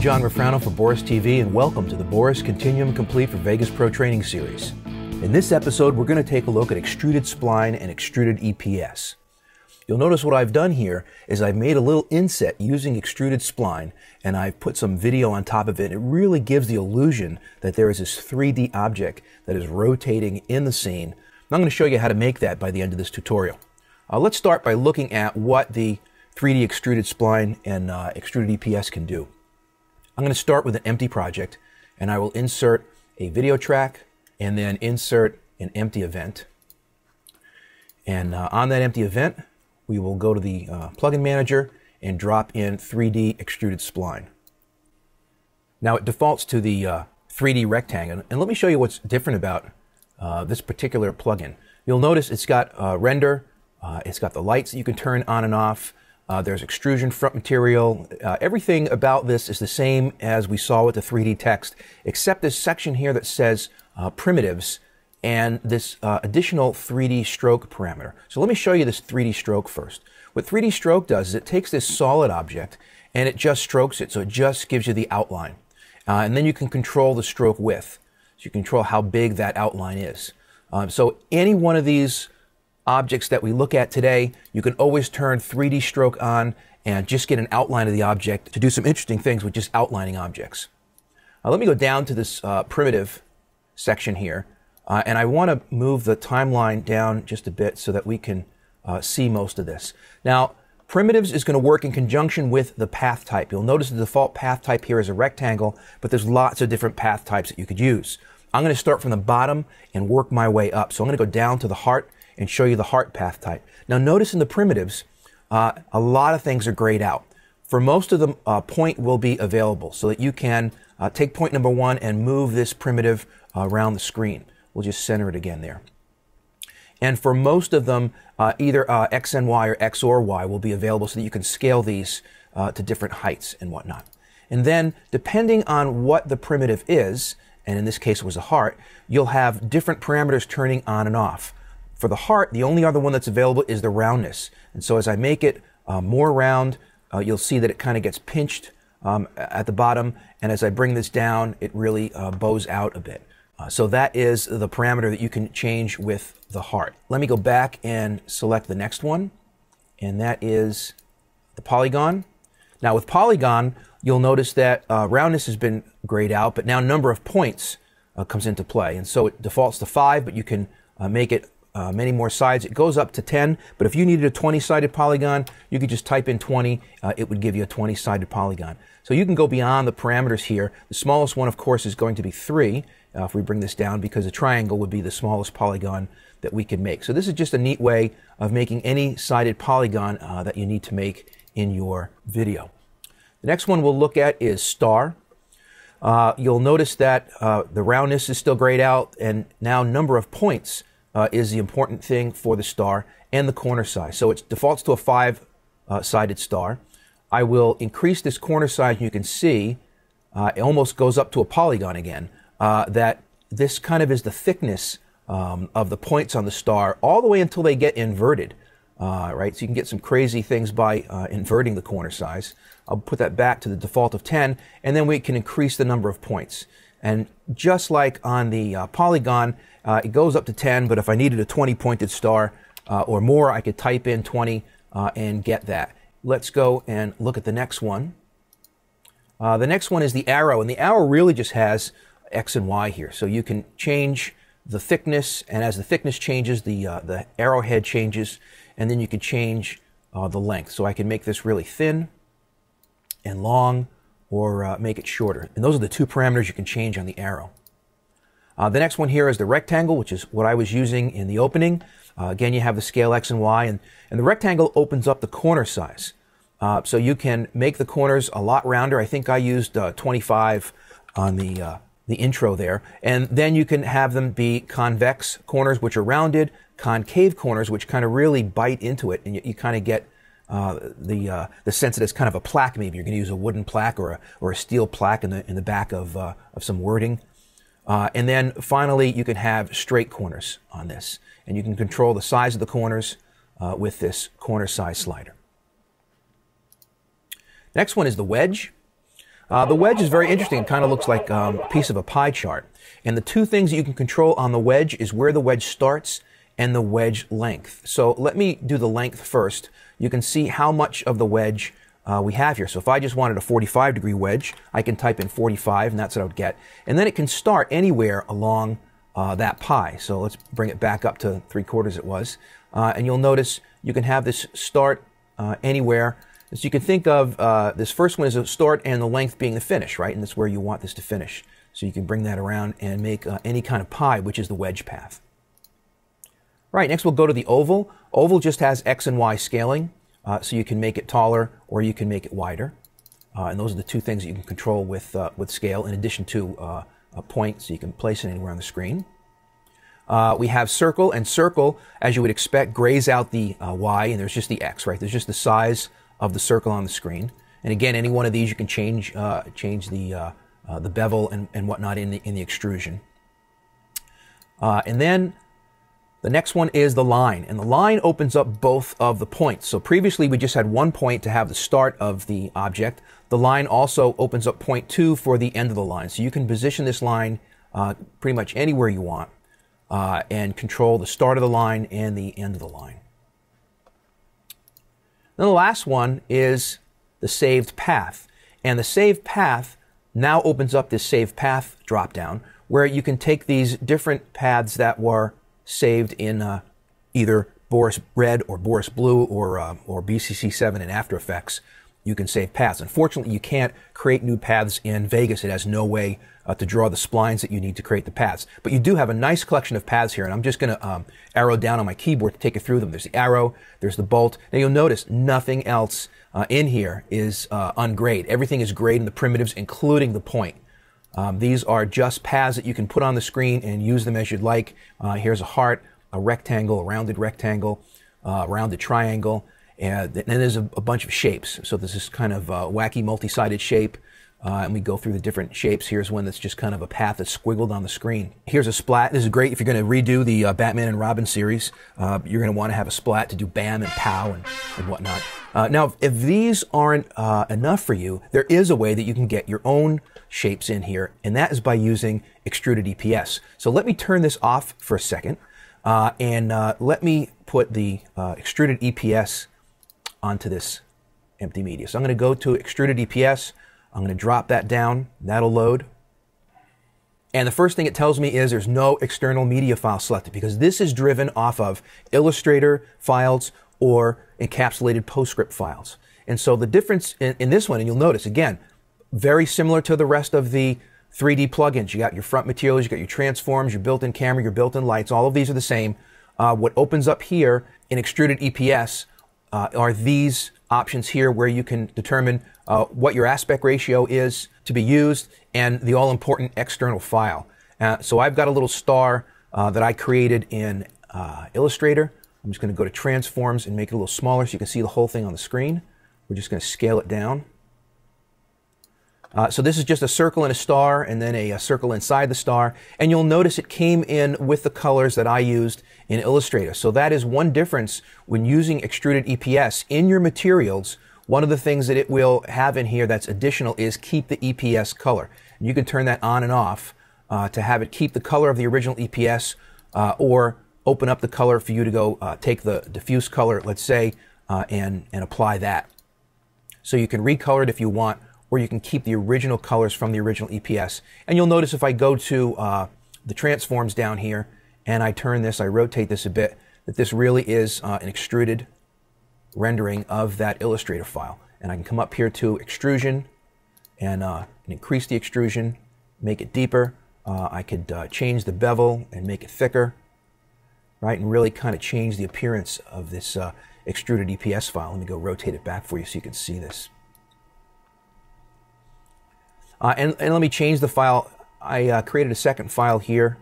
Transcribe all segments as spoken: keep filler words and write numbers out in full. I'm John Rofrano for Boris T V, and welcome to the Boris Continuum Complete for Vegas Pro Training Series. In this episode, we're going to take a look at extruded spline and extruded E P S. You'll notice what I've done here is I've made a little inset using extruded spline, and I've put some video on top of it. It really gives the illusion that there is this three D object that is rotating in the scene. And I'm going to show you how to make that by the end of this tutorial. Uh, let's start by looking at what the three D extruded spline and uh, extruded E P S can do. I'm going to start with an empty project, and I will insert a video track and then insert an empty event. And uh, on that empty event, we will go to the uh, plugin manager and drop in three D extruded spline. Now it defaults to the uh, three D rectangle, and let me show you what's different about uh, this particular plugin. You'll notice it's got uh, render, uh, it's got the lights that you can turn on and off, uh, there's extrusion front material. Uh, everything about this is the same as we saw with the three D text, except this section here that says uh, primitives, and this uh, additional three D stroke parameter. So let me show you this three D stroke first. What three D stroke does is it takes this solid object and it just strokes it, so it just gives you the outline. Uh, and then you can control the stroke width, so you control how big that outline is. Um, so any one of these objects that we look at today, you can always turn three D stroke on and just get an outline of the object to do some interesting things with just outlining objects. Uh, let me go down to this uh, primitive section here. Uh, and I want to move the timeline down just a bit so that we can uh, see most of this. Now, primitives is going to work in conjunction with the path type. You'll notice the default path type here is a rectangle, but there's lots of different path types that you could use. I'm going to start from the bottom and work my way up. So I'm going to go down to the heart and show you the heart path type. Now, notice in the primitives, uh, a lot of things are grayed out. For most of them, uh, point will be available so that you can uh, take point number one and move this primitive uh, around the screen. We'll just center it again there. And for most of them, uh, either uh, X and Y or X or Y will be available so that you can scale these uh, to different heights and whatnot. And then, depending on what the primitive is, and in this case it was a heart, you'll have different parameters turning on and off. For the heart, the only other one that's available is the roundness. And so as I make it uh, more round, uh, you'll see that it kind of gets pinched um, at the bottom. And as I bring this down, it really uh, bows out a bit. Uh, so that is the parameter that you can change with the heart. Let me go back and select the next one, and that is the polygon. Now with polygon, you'll notice that uh, roundness has been grayed out, but now number of points uh, comes into play. And so it defaults to five, but you can uh, make it uh, many more sides. It goes up to ten, but if you needed a twenty-sided polygon, you could just type in twenty. Uh, it would give you a twenty-sided polygon. So you can go beyond the parameters here. The smallest one, of course, is going to be three. Uh, if we bring this down, because a triangle would be the smallest polygon that we can make. So this is just a neat way of making any sided polygon uh, that you need to make in your video. The next one we'll look at is star. Uh, you'll notice that uh, the roundness is still grayed out, and now number of points uh, is the important thing for the star and the corner size. So it defaults to a five-sided uh, star. I will increase this corner size, and you can see uh, it almost goes up to a polygon again. Uh, that this kind of is the thickness um, of the points on the star all the way until they get inverted, uh, right? So you can get some crazy things by uh, inverting the corner size. I'll put that back to the default of ten, and then we can increase the number of points. And just like on the uh, polygon, uh, it goes up to ten, but if I needed a twenty-pointed star uh, or more, I could type in twenty uh, and get that. Let's go and look at the next one. Uh, the next one is the arrow, and the arrow really just has X and Y here. So you can change the thickness, and as the thickness changes, the, uh, the arrowhead changes, and then you can change uh, the length. So I can make this really thin and long, or uh, make it shorter. And those are the two parameters you can change on the arrow. Uh, the next one here is the rectangle, which is what I was using in the opening. Uh, again, you have the scale X and Y, and, and the rectangle opens up the corner size. Uh, so you can make the corners a lot rounder. I think I used uh, twenty-five on the uh, the intro there, and then you can have them be convex corners, which are rounded, concave corners, which kind of really bite into it, and you, you kind of get uh, the uh, the sense that it's kind of a plaque. Maybe you're going to use a wooden plaque or a or a steel plaque in the in the back of uh, of some wording, uh, and then finally you can have straight corners on this, and you can control the size of the corners uh, with this corner size slider. Next one is the wedge. Uh, the wedge is very interesting. It kind of looks like um, a piece of a pie chart. And the two things that you can control on the wedge is where the wedge starts and the wedge length. So let me do the length first. You can see how much of the wedge uh, we have here. So if I just wanted a forty-five degree wedge, I can type in forty-five, and that's what I would get. And then it can start anywhere along uh, that pie. So let's bring it back up to three quarters it was. Uh, and you'll notice you can have this start uh, anywhere. So you can think of uh, this first one as a start and the length being the finish, right? And that's where you want this to finish. So you can bring that around and make uh, any kind of pie, which is the wedge path. Right, next we'll go to the oval. Oval just has X and Y scaling, uh, so you can make it taller or you can make it wider. Uh, and those are the two things that you can control with, uh, with scale, in addition to uh, a point, so you can place it anywhere on the screen. Uh, we have circle, and circle, as you would expect, grays out the uh, Y, and there's just the X, right? There's just the size of the circle on the screen. And again, any one of these you can change, uh, change the, uh, uh, the bevel and, and whatnot in the, in the extrusion. Uh, and then the next one is the line, and the line opens up both of the points. So previously we just had one point to have the start of the object. The line also opens up point two for the end of the line. So you can position this line uh, pretty much anywhere you want uh, and control the start of the line and the end of the line. Then the last one is the saved path, and the saved path now opens up this saved path dropdown, where you can take these different paths that were saved in uh, either Boris Red or Boris Blue or uh, or B C C seven in After Effects. You can save paths. Unfortunately, you can't create new paths in Vegas. It has no way uh, to draw the splines that you need to create the paths. But you do have a nice collection of paths here, and I'm just going to um, arrow down on my keyboard to take you through them. There's the arrow, there's the bolt. Now you'll notice nothing else uh, in here is uh, ungrayed. Everything is grayed in the primitives, including the point. Um, these are just paths that you can put on the screen and use them as you'd like. Uh, here's a heart, a rectangle, a rounded rectangle, uh, rounded triangle. And then there's a, a bunch of shapes. So there's this kind of uh, wacky multi-sided shape. Uh, and we go through the different shapes. Here's one that's just kind of a path that's squiggled on the screen. Here's a splat. This is great if you're going to redo the uh, Batman and Robin series. Uh, you're going to want to have a splat to do bam and pow and, and whatnot. Uh, now, if, if these aren't uh, enough for you, there is a way that you can get your own shapes in here, and that is by using extruded E P S. So let me turn this off for a second, uh, and uh, let me put the uh, extruded E P S onto this empty media. So I'm going to go to extruded E P S. I'm going to drop that down. That'll load. And the first thing it tells me is there's no external media file selected, because this is driven off of Illustrator files or encapsulated PostScript files. And so the difference in, in this one, and you'll notice again, very similar to the rest of the three D plugins. You got your front materials, you got your transforms, your built-in camera, your built-in lights. All of these are the same. Uh, what opens up here in extruded E P S Uh, are these options here, where you can determine uh, what your aspect ratio is to be used and the all-important external file. Uh, so I've got a little star uh, that I created in uh, Illustrator. I'm just going to go to Transforms and make it a little smaller so you can see the whole thing on the screen. We're just going to scale it down. Uh, so this is just a circle and a star, and then a, a circle inside the star. And you'll notice it came in with the colors that I used in Illustrator. So that is one difference when using extruded E P S. In your materials, one of the things that it will have in here that's additional is keep the E P S color. And you can turn that on and off uh, to have it keep the color of the original E P S, uh, or open up the color for you to go uh, take the diffuse color, let's say, uh, and, and apply that. So you can recolor it if you want, or you can keep the original colors from the original E P S. And you'll notice if I go to uh, the transforms down here and I turn this, I rotate this a bit, that this really is uh, an extruded rendering of that Illustrator file. And I can come up here to extrusion and, uh, and increase the extrusion, make it deeper. Uh, I could uh, change the bevel and make it thicker, right? And really kind of change the appearance of this uh, extruded E P S file. Let me go rotate it back for you so you can see this. Uh, and, and let me change the file. I uh, created a second file here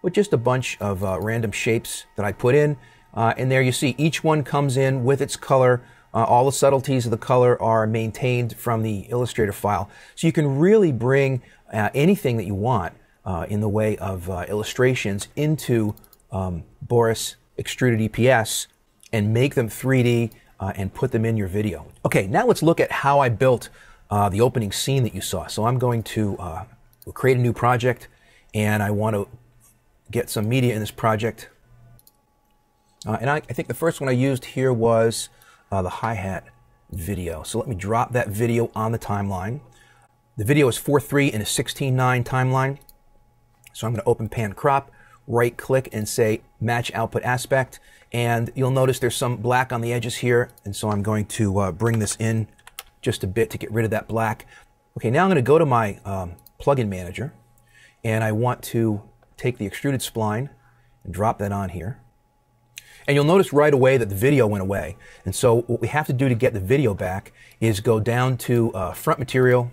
with just a bunch of uh, random shapes that I put in. Uh, and there you see each one comes in with its color. Uh, all the subtleties of the color are maintained from the Illustrator file. So you can really bring uh, anything that you want uh, in the way of uh, illustrations into um, Boris Extruded E P S and make them three D uh, and put them in your video. Okay, now let's look at how I built uh, the opening scene that you saw. So I'm going to uh, create a new project, and I want to get some media in this project. Uh, and I, I think the first one I used here was uh, the hi-hat video. So let me drop that video on the timeline. The video is four three in a sixteen nine timeline. So I'm going to open pan crop, right click and say match output aspect. And you'll notice there's some black on the edges here. And so I'm going to uh, bring this in just a bit to get rid of that black. Okay, now I'm going to go to my um, plugin manager, and I want to take the extruded spline and drop that on here. And you'll notice right away that the video went away. And so what we have to do to get the video back is go down to uh, front material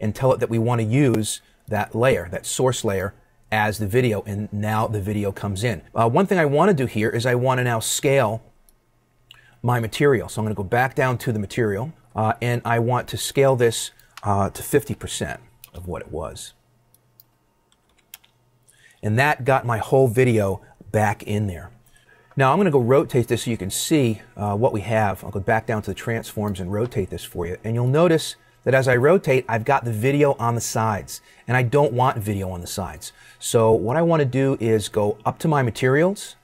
and tell it that we want to use that layer, that source layer, as the video, and now the video comes in. Uh, one thing I want to do here is I want to now scale my material. So I'm going to go back down to the material, uh, and I want to scale this uh, to fifty percent of what it was. And that got my whole video back in there. Now I'm going to go rotate this so you can see uh, what we have. I'll go back down to the transforms and rotate this for you. And you'll notice that as I rotate, I've got the video on the sides, and I don't want video on the sides. So what I want to do is go up to my materials,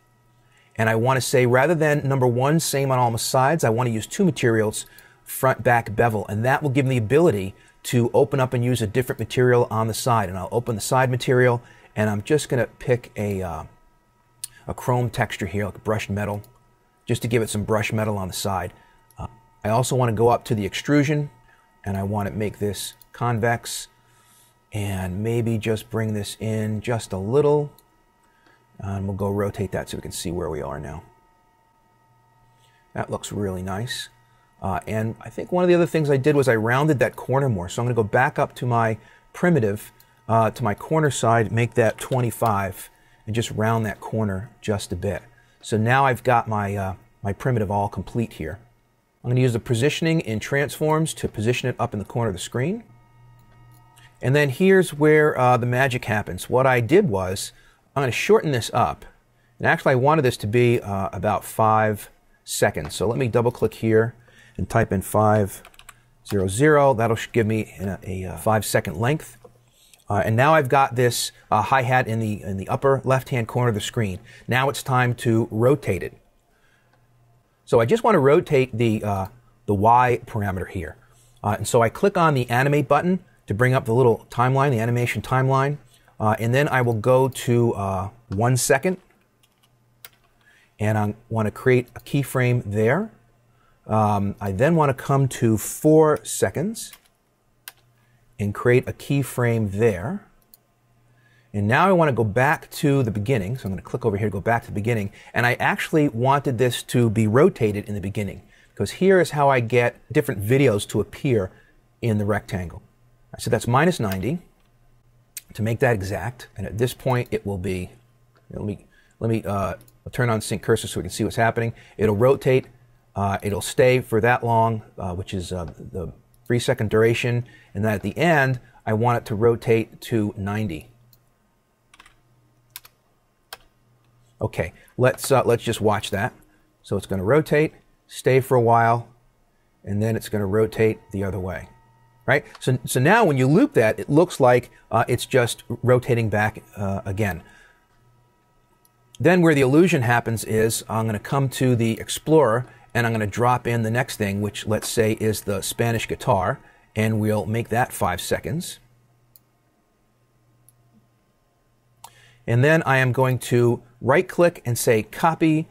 and I want to say, rather than number one, same on all the sides, I want to use two materials, front, back, bevel, and that will give me the ability to open up and use a different material on the side. And I'll open the side material, and I'm just going to pick a, uh, a chrome texture here, like brushed metal, just to give it some brushed metal on the side. Uh, I also want to go up to the extrusion, and I want to make this convex, and maybe just bring this in just a little, and we'll go rotate that so we can see where we are now. That looks really nice. Uh, and I think one of the other things I did was I rounded that corner more. So I'm going to go back up to my primitive, uh, to my corner side, make that twenty-five, and just round that corner just a bit. So now I've got my, uh, my primitive all complete here. I'm going to use the positioning in transforms to position it up in the corner of the screen. And then here's where uh, the magic happens. What I did was I'm going to shorten this up. And actually I wanted this to be uh, about five seconds. So let me double click here and type in five zero zero. That'll give me a, a five second length. Uh, and now I've got this uh, hi-hat in the, in the upper left-hand corner of the screen. Now it's time to rotate it. So I just want to rotate the, uh, the Y parameter here. Uh, and so I click on the animate button to bring up the little timeline, the animation timeline. Uh, and then I will go to uh, one second. And I want to create a keyframe there. Um, I then want to come to four seconds and create a keyframe there. And now I want to go back to the beginning. So I'm going to click over here to go back to the beginning. And I actually wanted this to be rotated in the beginning, because here is how I get different videos to appear in the rectangle. So that's minus ninety to make that exact. And at this point, it will be, let me, let me uh, turn on sync cursor so we can see what's happening. It'll rotate. Uh, it'll stay for that long, uh, which is uh, the three second duration. And then at the end, I want it to rotate to ninety. Okay, let's, uh, let's just watch that. So it's going to rotate, stay for a while, and then it's going to rotate the other way, right? So, so now when you loop that, it looks like uh, it's just rotating back uh, again. Then where the illusion happens is I'm going to come to the Explorer, and I'm going to drop in the next thing, which let's say is the Spanish guitar, and we'll make that five seconds. And then I am going to right-click and say copy,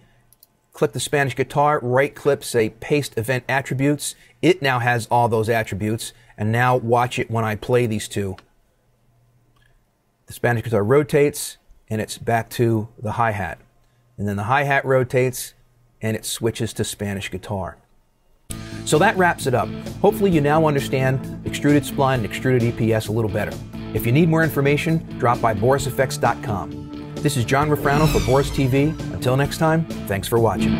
click the Spanish guitar, right-click, say paste event attributes. It now has all those attributes, and now watch it when I play these two. The Spanish guitar rotates, and it's back to the hi-hat. And then the hi-hat rotates, and it switches to Spanish guitar. So that wraps it up. Hopefully you now understand extruded spline and extruded E P S a little better. If you need more information, drop by boris f x dot com. This is John Rofrano for Boris T V. Until next time, thanks for watching.